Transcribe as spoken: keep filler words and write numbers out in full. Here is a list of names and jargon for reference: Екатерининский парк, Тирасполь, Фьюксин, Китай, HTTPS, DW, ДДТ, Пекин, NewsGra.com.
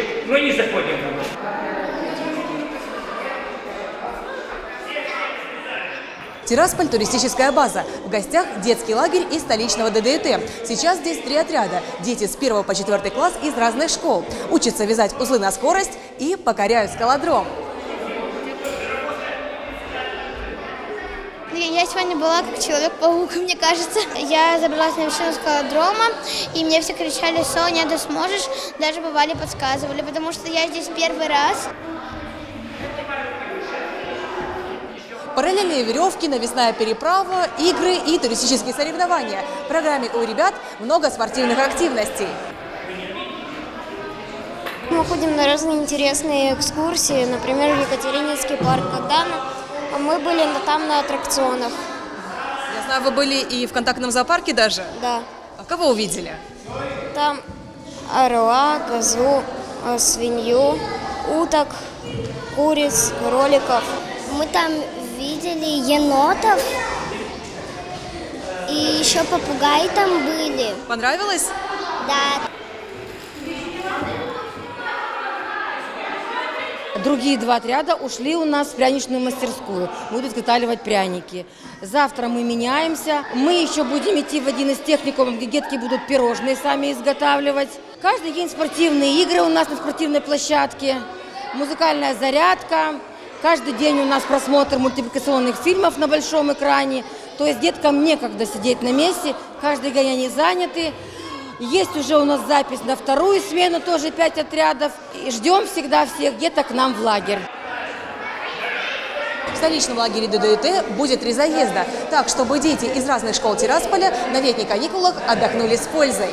девочек, но не заходим на вас. Тирасполь – туристическая база. В гостях детский лагерь из столичного ДДТ. Сейчас здесь три отряда. Дети с первого по четвёртый класс из разных школ. Учатся вязать узлы на скорость и покоряют скалодром. Я сегодня была как Человек-паук, мне кажется. Я забралась на вершину скалодрома, и мне все кричали: «Соня, ты сможешь?» Даже бывали подсказывали, потому что я здесь первый раз. Параллельные веревки, навесная переправа, игры и туристические соревнования. В программе у ребят много спортивных активностей. Мы ходим на разные интересные экскурсии, например, в Екатерининский парк. Когда мы были там на аттракционах. Я знаю, вы были и в контактном зоопарке даже? Да. А кого увидели? Там орла, козу, свинью, уток, куриц, кроликов. Мы там видели енотов и еще попугаи там были. Понравилось? Да. Другие два отряда ушли у нас в пряничную мастерскую, будут изготавливать пряники. Завтра мы меняемся. Мы еще будем идти в один из техникумов, где детки будут пирожные сами изготавливать. Каждый день спортивные игры у нас на спортивной площадке, музыкальная зарядка. Каждый день у нас просмотр мультипликационных фильмов на большом экране. То есть деткам некогда сидеть на месте, каждый день они заняты. Есть уже у нас запись на вторую смену, тоже пять отрядов. И ждем всегда всех где-то к нам в лагерь. В столичном лагере ДДТ будет три заезда, так, чтобы дети из разных школ Тирасполя на летних каникулах отдохнули с пользой.